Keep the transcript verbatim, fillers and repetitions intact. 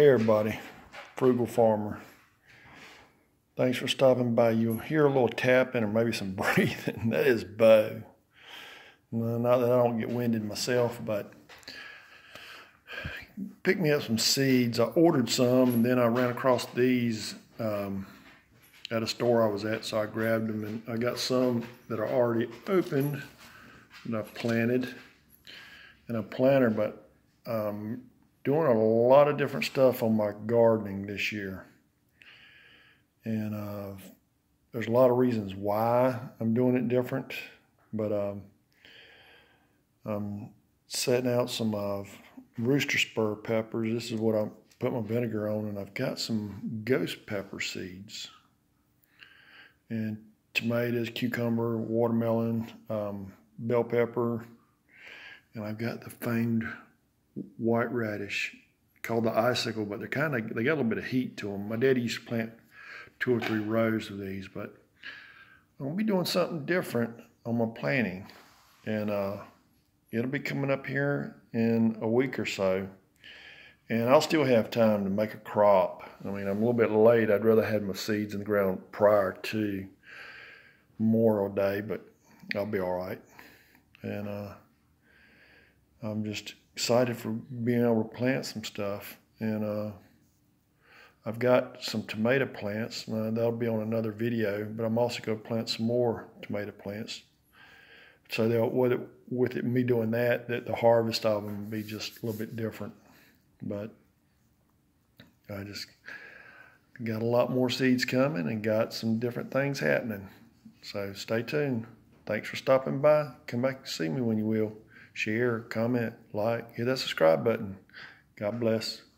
Hey everybody, Frugal Farmer. Thanks for stopping by. You'll hear a little tapping or maybe some breathing. That is Bo. Well, not that I don't get winded myself, but pick me up some seeds. I ordered some and then I ran across these um, at a store I was at, so I grabbed them and I got some that are already opened and I planted in a planter, but um, doing a lot of different stuff on my gardening this year. And uh, there's a lot of reasons why I'm doing it different, but um, I'm setting out some uh, rooster spur peppers. This is what I put my vinegar on, and I've got some ghost pepper seeds. And tomatoes, cucumber, watermelon, um, bell pepper, and I've got the famed white radish called the icicle, but they're kind of, they got a little bit of heat to them. My daddy used to plant two or three rows of these, but I'm gonna be doing something different on my planting, and uh, it'll be coming up here in a week or so, and I'll still have time to make a crop. I mean, I'm a little bit late. I'd rather have my seeds in the ground prior to Memorial Day, but I'll be all right. And uh, I'm just excited for being able to plant some stuff, and uh, I've got some tomato plants. Uh, that'll be on another video, but I'm also going to plant some more tomato plants. So they'll, with it, with it, me doing that, that the harvest of them will be just a little bit different. But I just got a lot more seeds coming and got some different things happening. So stay tuned. Thanks for stopping by. Come back and see me when you will. Share, comment, like, hit that subscribe button. God bless.